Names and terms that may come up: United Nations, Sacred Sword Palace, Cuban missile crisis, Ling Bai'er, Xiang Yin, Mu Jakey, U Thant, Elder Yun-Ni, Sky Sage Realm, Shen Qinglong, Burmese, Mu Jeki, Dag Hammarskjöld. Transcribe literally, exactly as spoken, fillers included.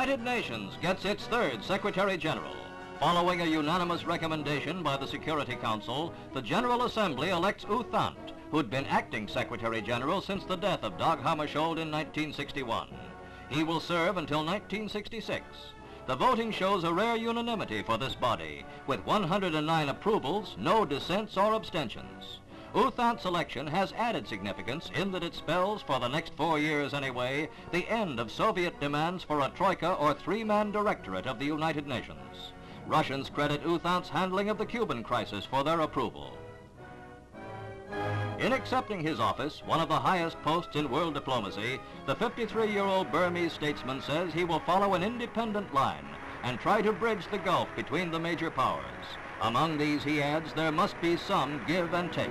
United Nations gets its third Secretary General. Following a unanimous recommendation by the Security Council, the General Assembly elects U Thant, who'd been acting Secretary General since the death of Dag Hammarskjöld in nineteen sixty-one. He will serve until nineteen sixty-six. The voting shows a rare unanimity for this body, with one hundred nine approvals, no dissents or abstentions. U Thant's election has added significance in that it spells, for the next four years anyway, the end of Soviet demands for a troika or three-man directorate of the United Nations. Russians credit U Thant's handling of the Cuban crisis for their approval. In accepting his office, one of the highest posts in world diplomacy, the fifty-three-year-old Burmese statesman says he will follow an independent line and try to bridge the gulf between the major powers. Among these, he adds, there must be some give and take.